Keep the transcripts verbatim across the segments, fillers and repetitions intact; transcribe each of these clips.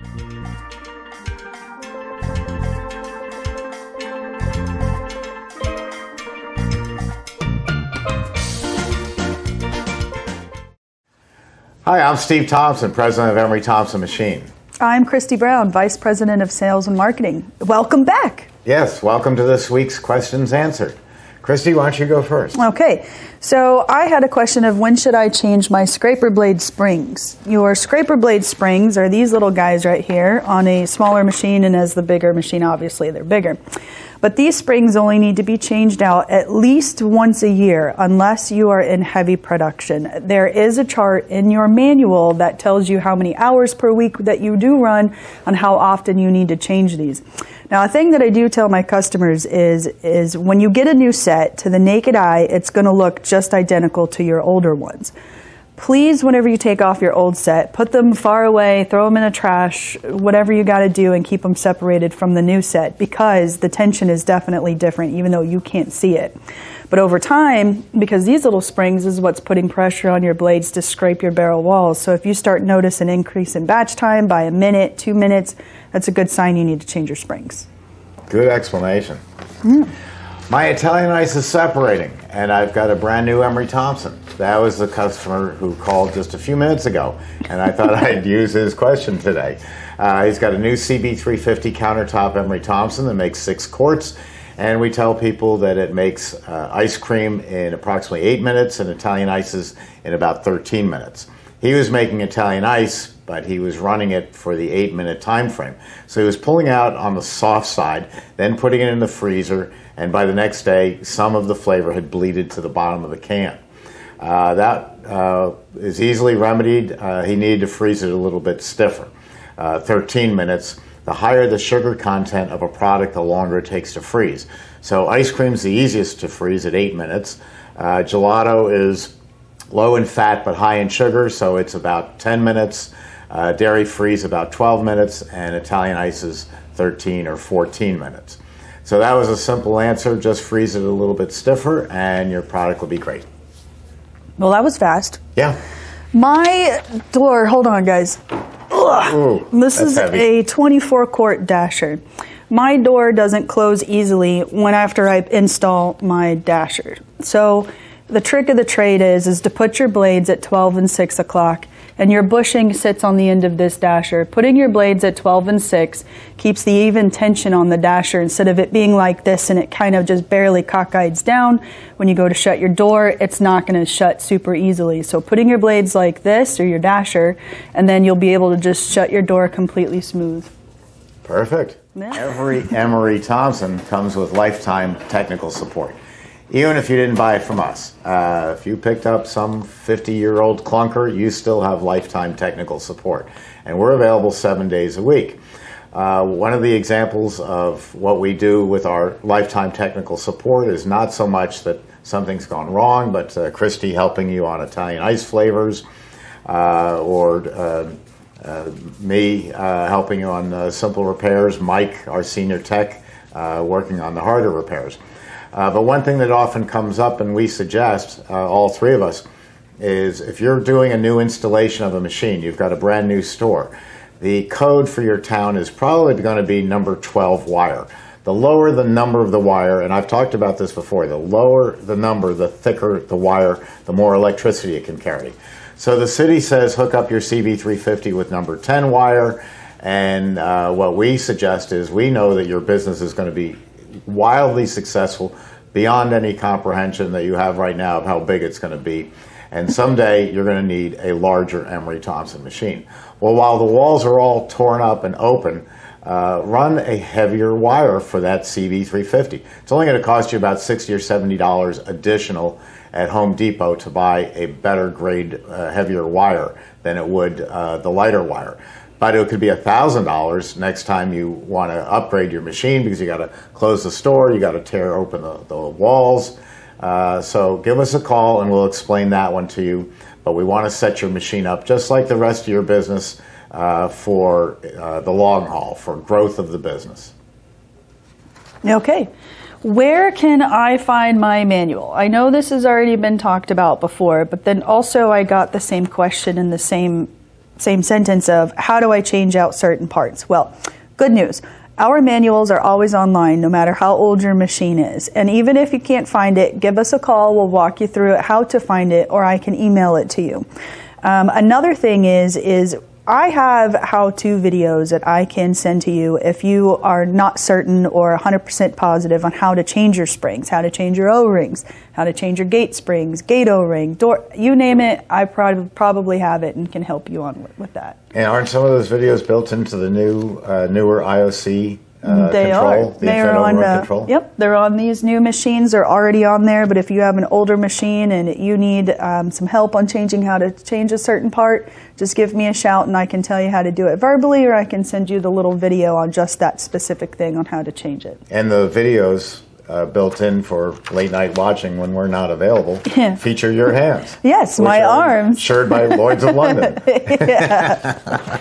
Hi, I'm Steve Thompson, president of Emery Thompson Machine. I'm Christy Brown, vice president of sales and marketing. Welcome back. Yes, welcome to this week's Questions Answered. Christy, why don't you go first? Okay, so I had a question of when should I change my scraper blade springs? Your scraper blade springs are these little guys right here on a smaller machine, and as the bigger machine, obviously they're bigger. But these springs only need to be changed out at least once a year unless you are in heavy production. There is a chart in your manual that tells you how many hours per week that you do run and how often you need to change these. Now, a thing that I do tell my customers is, is when you get a new set, to the naked eye, it's going to look just identical to your older ones. Please, whenever you take off your old set, put them far away, throw them in the trash, whatever you got to do, and keep them separated from the new set, because the tension is definitely different, even though you can't see it. But over time, because these little springs is what's putting pressure on your blades to scrape your barrel walls, so if you start notice an increase in batch time by a minute, two minutes, that's a good sign you need to change your springs. Good explanation. Mm. My Italian Ice is separating, and I've got a brand new Emery Thompson. That was the customer who called just a few minutes ago, and I thought I'd use his question today. Uh, he's got a new C B three fifty countertop Emery Thompson that makes six quarts, and we tell people that it makes uh, ice cream in approximately eight minutes and Italian ices in about thirteen minutes. He was making Italian ice, but he was running it for the eight-minute time frame. So he was pulling out on the soft side, then putting it in the freezer, and by the next day, some of the flavor had bleeded to the bottom of the can. Uh, that uh, is easily remedied. Uh, he needed to freeze it a little bit stiffer, uh, thirteen minutes. The higher the sugar content of a product, the longer it takes to freeze. So ice cream's the easiest to freeze at eight minutes. Uh, gelato is low in fat but high in sugar, so it's about ten minutes. Uh, dairy freeze about twelve minutes, and Italian ice is thirteen or fourteen minutes. So that was a simple answer. Just freeze it a little bit stiffer and your product will be great. Well, that was fast. Yeah. My door, hold on guys. Ooh, this is heavy. A twenty-four quart dasher. My door doesn't close easily when after I install my dasher. So the trick of the trade is, is to put your blades at twelve and six o'clock, and your bushing sits on the end of this dasher. Putting your blades at twelve and six keeps the even tension on the dasher instead of it being like this and it kind of just barely cockeyes down. When you go to shut your door, it's not going to shut super easily. So putting your blades like this, or your dasher, and then you'll be able to just shut your door completely smooth. Perfect. Yeah. Every Emery Thompson comes with lifetime technical support. Even if you didn't buy it from us, uh, if you picked up some fifty-year-old clunker, you still have lifetime technical support. And we're available seven days a week. Uh, one of the examples of what we do with our lifetime technical support is not so much that something's gone wrong, but uh, Christy helping you on Italian ice flavors, uh, or uh, uh, me uh, helping you on uh, simple repairs, Mike, our senior tech, uh, working on the harder repairs. Uh, but one thing that often comes up, and we suggest, uh, all three of us, is if you're doing a new installation of a machine, you've got a brand new store, the code for your town is probably going to be number twelve wire. The lower the number of the wire, and I've talked about this before, the lower the number, the thicker the wire, the more electricity it can carry. So the city says hook up your C B three fifty with number ten wire, and uh, what we suggest is we know that your business is going to be wildly successful beyond any comprehension that you have right now of how big it's going to be, and someday you're going to need a larger Emery Thompson machine. Well, while the walls are all torn up and open, uh, run a heavier wire for that C B three fifty. It's only going to cost you about sixty or seventy dollars additional at Home Depot to buy a better grade, uh, heavier wire than it would uh, the lighter wire. But it could be one thousand dollars next time you want to upgrade your machine, because you got to close the store, you got to tear open the, the walls. Uh, so give us a call and we'll explain that one to you. But we want to set your machine up just like the rest of your business uh, for uh, the long haul, for growth of the business. Okay. Where can I find my manual? I know this has already been talked about before, but then also I got the same question in the same same sentence of how do I change out certain parts? Well, good news. Our manuals are always online, no matter how old your machine is. And even if you can't find it, give us a call. We'll walk you through it, how to find it, or I can email it to you. Um, another thing is, is I have how-to videos that I can send to you if you are not certain or one hundred percent positive on how to change your springs, how to change your O-rings, how to change your gate springs, gate O-ring, door, you name it, I prob probably have it and can help you on with that. And aren't some of those videos built into the new, uh, newer I O C uh, they control? Are. The they are on the, control? Yep, they're on these new machines. They're already on there, but if you have an older machine and you need um, some help on changing how to change a certain part, just give me a shout and I can tell you how to do it verbally, or I can send you the little video on just that specific thing on how to change it. And the videos uh, built in for late night watching when we're not available feature your hands. Yes, my arms. Shared by Lloyd's of London. Yeah.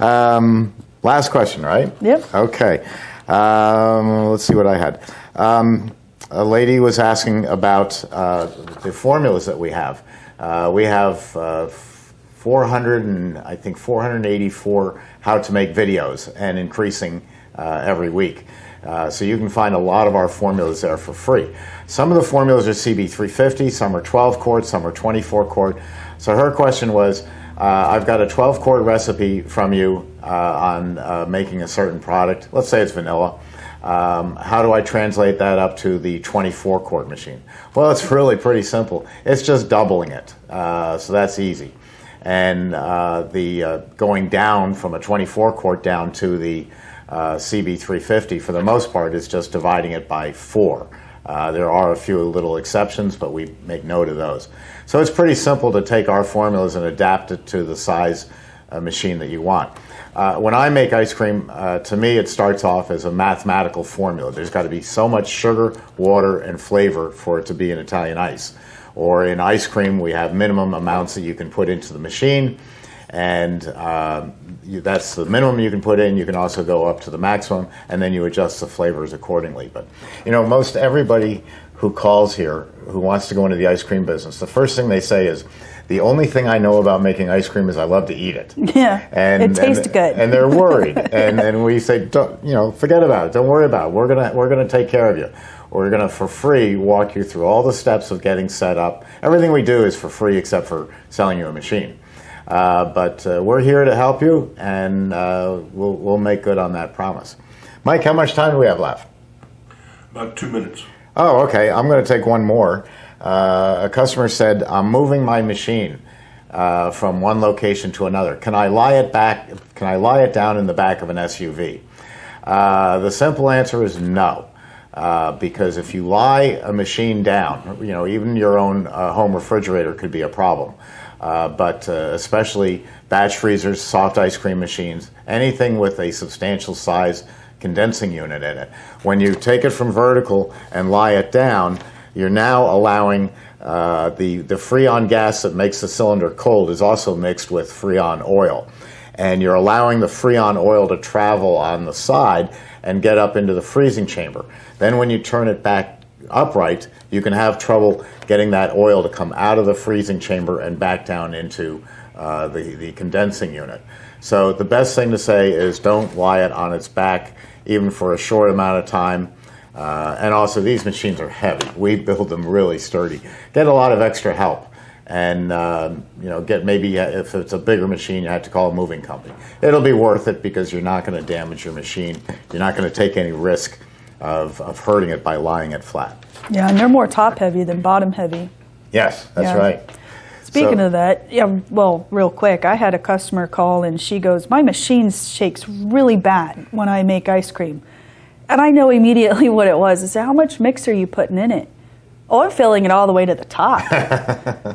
um, last question, right? Yep. Okay. Um, let's see what I had. Um, a lady was asking about uh, the formulas that we have. Uh, we have uh, four hundred and I think four hundred eighty-four how to make videos, and increasing uh, every week. Uh, so you can find a lot of our formulas there for free. Some of the formulas are C B three fifty, some are twelve quart, some are twenty-four quart. So her question was, uh, I've got a twelve quart recipe from you uh, on uh, making a certain product. Let's say it's vanilla. Um, how do I translate that up to the twenty-four quart machine? Well, it's really pretty simple. It's just doubling it. Uh, so that's easy. And uh, the uh, going down from a twenty-four quart down to the uh, C B three fifty, for the most part, is just dividing it by four. Uh, there are a few little exceptions, but we make note of those. So it's pretty simple to take our formulas and adapt it to the size uh, machine that you want. Uh, when I make ice cream, uh, to me, it starts off as a mathematical formula. There's got to be so much sugar, water, and flavor for it to be an Italian ice. Or in ice cream, we have minimum amounts that you can put into the machine, and uh, you, that's the minimum you can put in. You can also go up to the maximum, and then you adjust the flavors accordingly. But you know, most everybody who calls here who wants to go into the ice cream business, the first thing they say is, the only thing I know about making ice cream is I love to eat it. Yeah, and, it tastes and, good. And they're worried, and, and we say, don't, you know, forget about it. Don't worry about it. We're gonna we're gonna take care of you. We're going to, for free, walk you through all the steps of getting set up. Everything we do is for free except for selling you a machine. Uh, but uh, we're here to help you, and uh, we'll, we'll make good on that promise. Mike, how much time do we have left? About two minutes. Oh, okay. I'm going to take one more. Uh, a customer said, I'm moving my machine uh, from one location to another. Can I lie it back? Can I lie it down in the back of an S U V? Uh, the simple answer is no. Uh, because if you lie a machine down, you know, even your own uh, home refrigerator could be a problem. Uh, but uh, especially batch freezers, soft ice cream machines, anything with a substantial size condensing unit in it. When you take it from vertical and lie it down, you're now allowing uh, the, the Freon gas that makes the cylinder cold is also mixed with Freon oil. And you're allowing the Freon oil to travel on the side and get up into the freezing chamber. Then when you turn it back upright, you can have trouble getting that oil to come out of the freezing chamber and back down into uh, the, the condensing unit. So the best thing to say is don't lie it on its back, even for a short amount of time. Uh, and also, these machines are heavy. We build them really sturdy. Get a lot of extra help. And uh, you know, get maybe if it's a bigger machine, you have to call a moving company. It'll be worth it because you're not going to damage your machine. You're not going to take any risk of, of hurting it by lying it flat. Yeah, and they're more top heavy than bottom heavy. Yes, that's yeah. right. Speaking so, of that, yeah. Well, real quick, I had a customer call and she goes, "My machine shakes really bad when I make ice cream," and I know immediately what it was. I said, "How much mix are you putting in it?" Oh, I'm filling it all the way to the top.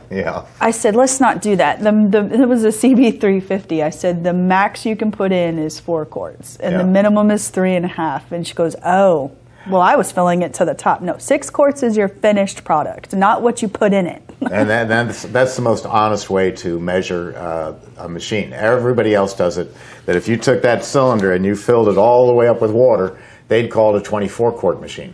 Yeah. I said, let's not do that. The, the, it was a C B three fifty. I said, the max you can put in is four quarts, and yeah. the minimum is three and a half. And she goes, oh, well, I was filling it to the top. No, six quarts is your finished product, not what you put in it. And that, that's, that's the most honest way to measure uh, a machine. Everybody else does it, that if you took that cylinder and you filled it all the way up with water, they'd call it a twenty-four quart machine.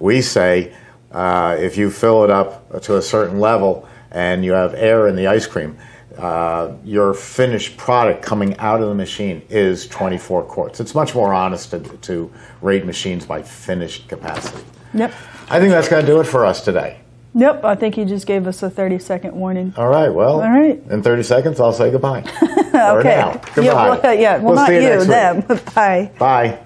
We say... Uh, if you fill it up to a certain level and you have air in the ice cream, uh, your finished product coming out of the machine is twenty-four quarts. It's much more honest to, to rate machines by finished capacity. Yep. I think that's going to do it for us today. Yep, I think you just gave us a thirty second warning. All right, well, all right. In thirty seconds, I'll say goodbye. Okay. Or now. Goodbye. Yeah, well, yeah, well we'll not you, you them. Bye. Bye.